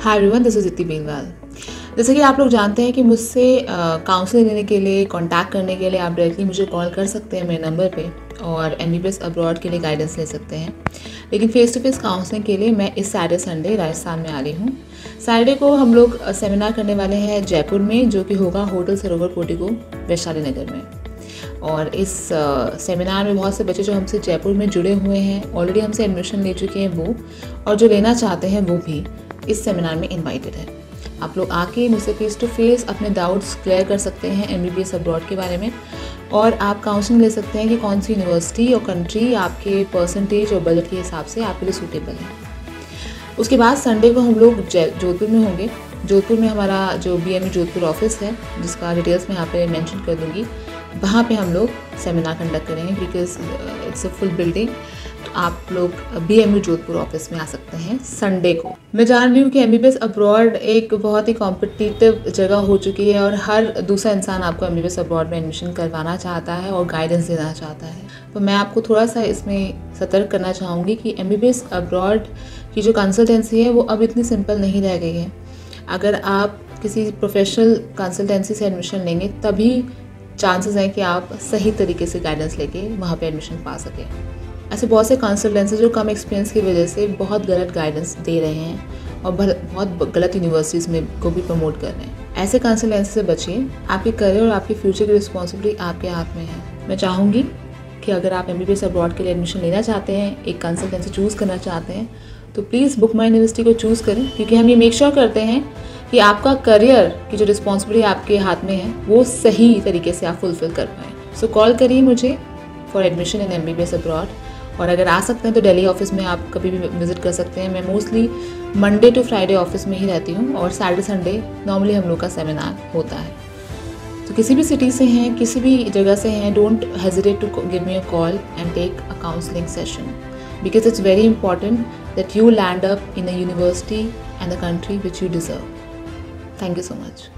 Hi everyone, this is युक्ति बेलवाल। जैसे कि आप लोग जानते हैं कि मुझसे काउंसलिंग लेने के लिए, कॉन्टैक्ट करने के लिए आप डायरेक्टली मुझे कॉल कर सकते हैं मेरे नंबर पे और MBBS अब्रॉड के लिए गाइडेंस ले सकते हैं। लेकिन फेस टू फेस काउंसलिंग के लिए मैं इस सैटरडे संडे राजस्थान में आ रही हूँ। सैटरडे को हम लोग सेमिनार करने वाले हैं जयपुर में, जो कि होगा होटल सरोवर पोर्टिको वैशाली नगर में। और इस सेमिनार में बहुत से बच्चे जो हमसे जयपुर में जुड़े हुए हैं, ऑलरेडी हमसे एडमिशन ले चुके हैं वो, और जो लेना चाहते हैं वो भी इस सेमिनार में इन्वाइटेड है। आप लोग आके मुझसे फेस टू फेस अपने डाउट्स क्लियर कर सकते हैं MBBS अब्रॉड के बारे में, और आप काउंसलिंग ले सकते हैं कि कौन सी यूनिवर्सिटी और कंट्री आपके परसेंटेज और बजट के हिसाब से आपके लिए सूटेबल है। उसके बाद संडे को हम लोग जोधपुर में होंगे। जोधपुर में हमारा जो BME जोधपुर ऑफिस है, जिसका डिटेल्स मैं यहाँ पे मेंशन कर दूँगी, वहाँ पे हम लोग सेमिनार कंडक्ट करेंगे because it's a full building. तो आप लोग BME जोधपुर ऑफिस में आ सकते हैं संडे को। मैं जान रही हूँ कि MBBS अब्रॉड एक बहुत ही कॉम्पिटिटिव जगह हो चुकी है और हर दूसरा इंसान आपको MBBS अब्रॉड में एडमिशन करवाना चाहता है और गाइडेंस देना चाहता है। तो मैं आपको थोड़ा सा इसमें सतर्क करना चाहूँगी कि MBBS अब्रॉड की जो कंसल्टेंसी है वो अब इतनी सिंपल नहीं रह गई है। अगर आप किसी प्रोफेशनल कंसल्टेंसी से एडमिशन लेंगे तभी चांसेस हैं कि आप सही तरीके से गाइडेंस लेके वहाँ पे एडमिशन पा सकें। ऐसे बहुत से कंसल्टेंसी जो कम एक्सपीरियंस की वजह से बहुत गलत गाइडेंस दे रहे हैं और बहुत गलत यूनिवर्सिटीज़ में को भी प्रमोट कर रहे हैं। ऐसे कंसल्टेंसी से बचिए। आपके करियर और आपके फ्यूचर की रिस्पॉन्सिबिलिटी आपके हाथ में है। मैं चाहूँगी कि अगर आप MBBS अब्रॉड के लिए एडमिशन लेना चाहते हैं, एक कंसल्टेंसी चूज़ करना चाहते हैं, तो प्लीज़ BookMyUniversity को चूज़ करें, क्योंकि हम ये मेक श्योर करते हैं कि आपका करियर की जो रिस्पॉन्सिबिलिटी आपके हाथ में है वो सही तरीके से आप फुलफिल कर पाएँ। सो कॉल करिए मुझे for admission in MBBS abroad. और अगर आ सकते हैं तो दिल्ली ऑफिस में आप कभी भी विजिट कर सकते हैं। मैं mostly Monday to Friday office में ही रहती हूँ और सैटरडे संडे नॉर्मली हम लोग का सेमिनार होता है। तो किसी भी सिटी से हैं, किसी भी जगह से हैं, don't hesitate to give me a call and take a counselling session because it's very important that you land up in a university and the country which you deserve. Thank you so much.